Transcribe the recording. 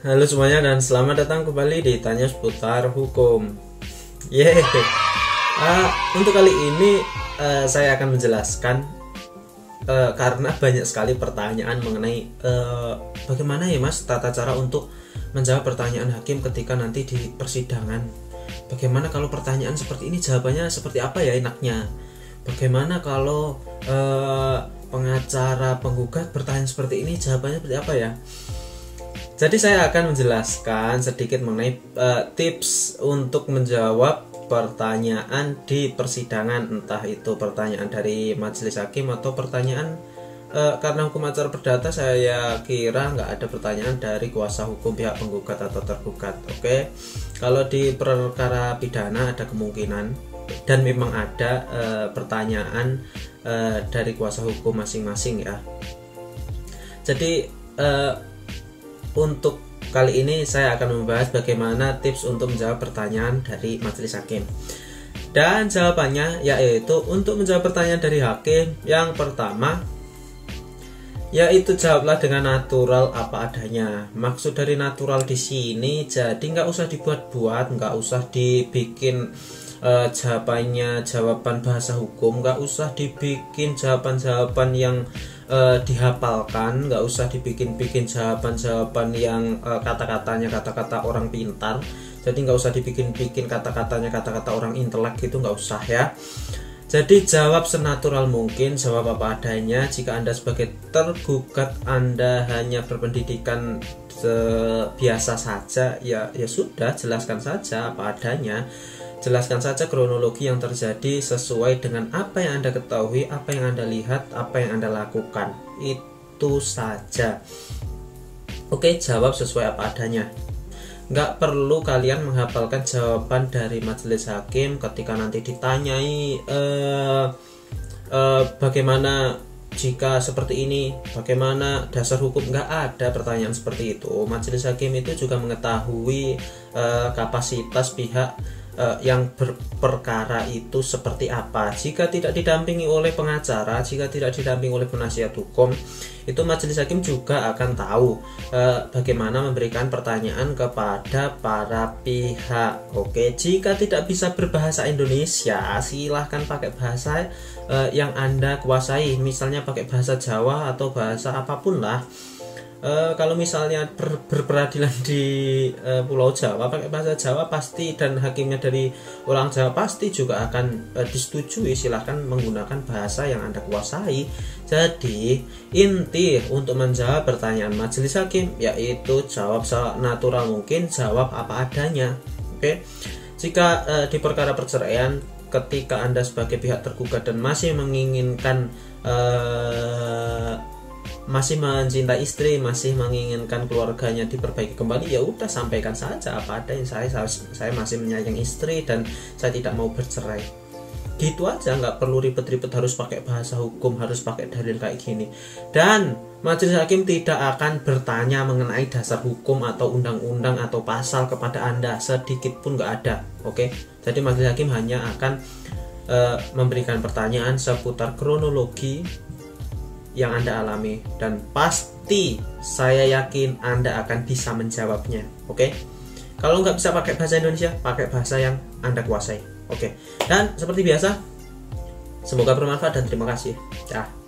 Halo semuanya dan selamat datang kembali di Tanya Seputar Hukum. Untuk kali ini saya akan menjelaskan karena banyak sekali pertanyaan mengenai bagaimana ya mas tata cara untuk menjawab pertanyaan hakim ketika nanti di persidangan. Bagaimana kalau pertanyaan seperti ini jawabannya seperti apa ya enaknya? Bagaimana kalau pengacara penggugat bertanya seperti ini jawabannya seperti apa ya? Jadi saya akan menjelaskan sedikit mengenai tips untuk menjawab pertanyaan di persidangan, entah itu pertanyaan dari majelis hakim atau pertanyaan karena hukum acara perdata saya kira nggak ada pertanyaan dari kuasa hukum pihak penggugat atau tergugat. Oke, kalau di perkara pidana ada kemungkinan dan memang ada pertanyaan dari kuasa hukum masing-masing ya. Jadi untuk kali ini saya akan membahas bagaimana tips untuk menjawab pertanyaan dari majelis hakim. Dan jawabannya yaitu untuk menjawab pertanyaan dari hakim, yang pertama yaitu jawablah dengan natural apa adanya. Maksud dari natural di sini jadi nggak usah dibuat-buat, nggak usah dibikin jawaban bahasa hukum, nggak usah dibikin jawaban-jawaban yang dihafalkan, nggak usah dibikin-bikin jawaban-jawaban yang kata-katanya kata-kata orang pintar. Jadi nggak usah dibikin-bikin kata-katanya kata-kata orang intelek gitu, nggak usah ya. Jadi jawab senatural mungkin, jawab apa adanya. Jika Anda sebagai tergugat Anda hanya berpendidikan biasa saja, ya sudah, jelaskan saja apa adanya. Jelaskan saja kronologi yang terjadi sesuai dengan apa yang Anda ketahui, apa yang Anda lihat, apa yang Anda lakukan. Itu saja. Oke, jawab sesuai apa adanya. Nggak perlu kalian menghafalkan jawaban dari majelis hakim ketika nanti ditanyai bagaimana jika seperti ini, bagaimana dasar hukum. Nggak ada pertanyaan seperti itu. Majelis hakim itu juga mengetahui kapasitas pihak yang berperkara itu seperti apa. Jika tidak didampingi oleh pengacara, jika tidak didampingi oleh penasihat hukum, itu majelis hakim juga akan tahu bagaimana memberikan pertanyaan kepada para pihak. Oke, jika tidak bisa berbahasa Indonesia, silahkan pakai bahasa yang Anda kuasai, misalnya pakai bahasa Jawa atau bahasa apapun lah. Kalau misalnya berperadilan di Pulau Jawa pakai bahasa Jawa pasti, dan hakimnya dari orang Jawa pasti juga akan disetujui. Silahkan menggunakan bahasa yang Anda kuasai. Jadi inti untuk menjawab pertanyaan majelis hakim yaitu jawab natural mungkin, jawab apa adanya. Oke? Jika di perkara perceraian, ketika Anda sebagai pihak tergugat dan masih menginginkan masih mencintai istri, masih menginginkan keluarganya diperbaiki kembali, ya udah sampaikan saja apa adanya. Saya masih menyayangi istri dan saya tidak mau bercerai. Gitu aja, nggak perlu ribet-ribet harus pakai bahasa hukum, harus pakai dalil kayak gini. Dan majelis hakim tidak akan bertanya mengenai dasar hukum atau undang-undang atau pasal kepada Anda, sedikit pun nggak ada. Oke, jadi majelis hakim hanya akan memberikan pertanyaan seputar kronologi yang Anda alami, dan pasti saya yakin Anda akan bisa menjawabnya. Oke? Kalau nggak bisa pakai bahasa Indonesia, pakai bahasa yang Anda kuasai. Oke? Dan seperti biasa, semoga bermanfaat dan terima kasih. Dah.